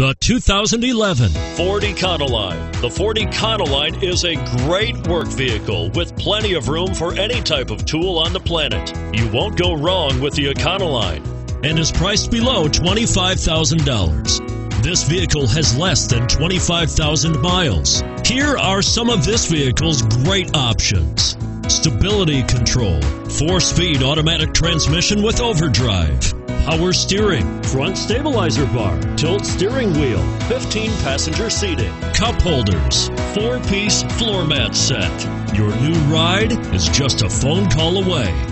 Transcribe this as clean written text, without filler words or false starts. The 2011 Ford Econoline. The Ford Econoline is a great work vehicle with plenty of room for any type of tool on the planet. You won't go wrong with the Econoline and is priced below $25,000. This vehicle has less than 25,000 miles. Here are some of this vehicle's great options: stability control, 4-speed automatic transmission with overdrive, power steering, front stabilizer bar, tilt steering wheel, 15-passenger seating, cup holders, 4-piece floor mat set. Your new ride is just a phone call away.